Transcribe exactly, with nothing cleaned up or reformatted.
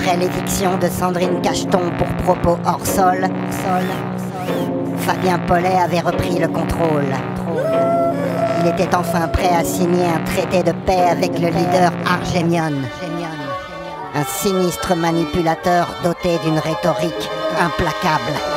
après l'éviction de Sandrine Cacheton pour propos hors sol, Fabien Paulet avait repris le contrôle. Il était enfin prêt à signer un traité de paix avec le leader Argémion, un sinistre manipulateur doté d'une rhétorique implacable.